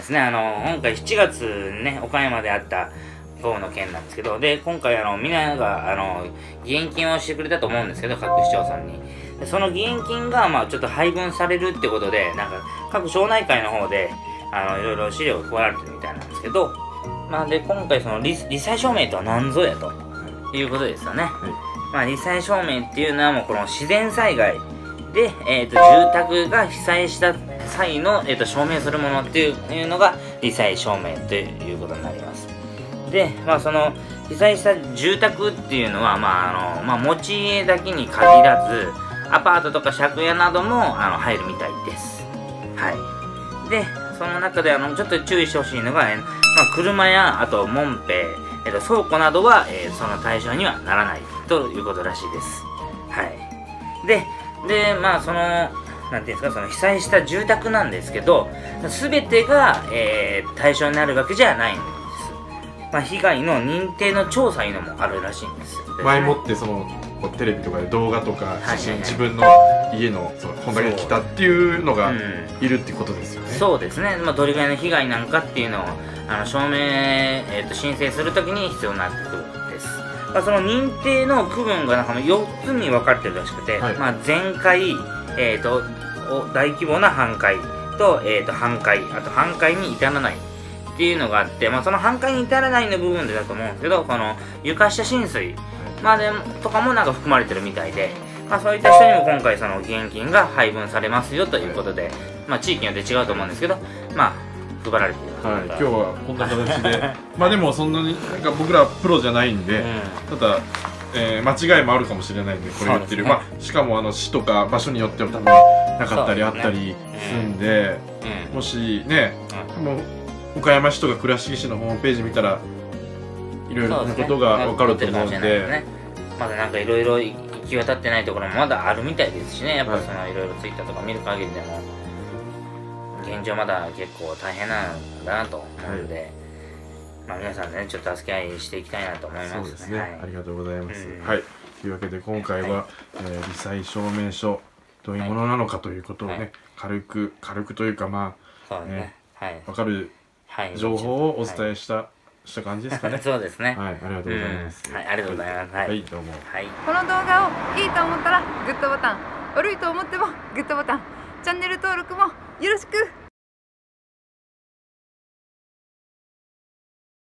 ですね、今回7月ね、岡山であった豪雨の件なんですけど、で、今回みんなが、義援金をしてくれたと思うんですけど、各市町村に。で、その義援金が、ちょっと配分されるってことで、なんか、各町内会の方で、いろいろ資料が配られてるみたいなんですけど、で、今回その、罹災証明とは何ぞやと、いうことですよね。罹災証明っていうのは、もうこの自然災害で、住宅が被災した際の、証明するものっていうのが、罹災証明ということになります。で、その被災した住宅っていうのは、持ち家だけに限らず、アパートとか借家なども入るみたいです。はい。で、その中でちょっと注意してほしいのが、車や、あと、門兵、倉庫などは、その対象にはならないということらしいです。はい。で、その、なんていうんですか、その被災した住宅なんですけど、すべてが、対象になるわけじゃないんです。被害の認定の調査いうのもあるらしいんです。前もってそのテレビとかで動画とか写真、自分の家のこんだけ来たっていうのがいるってことですよね。そうですね。どれぐらいの被害なんかっていうのを証明、申請するときに必要になってくるんです。その認定の区分がなんか4つに分かれてるらしくて、全壊、大規模な半壊と、半壊、あと半壊に至らないっていうのがあって、その半壊に至らないの部分でだと思うんですけど、この床下浸水、とかもなんか含まれてるみたいで、そういった人にも今回その義援金が配分されますよということで、地域によって違うと思うんですけど、配られている。はい、今日はこんな形で、でもそんなになんか僕らプロじゃないんで、ただ、間違いもあるかもしれないんで、これ言ってる、しかも市とか場所によっては多分なかったりあったりするんで、もしね、岡山市とか倉敷市のホームページ見たらいろいろなことが分かると思うんで、まだなんかいろいろ行き渡ってないところもまだあるみたいですしね。やっぱそのいろいろツイッターとか見る限りでも現状まだ結構大変なんだなと思うので、皆さんね、ちょっと助け合いしていきたいなと思います。そうですね。ありがとうございます。はい、というわけで今回は罹災証明書どういうものなのかということをね、軽くというか、分かる情報をお伝えした感じですかね。そうですね。はい、ありがとうございます。はい、ありがとうございます。はい、どうも。はい。この動画をいいと思ったらグッドボタン、悪いと思ってもグッドボタン、チャンネル登録もよろしく。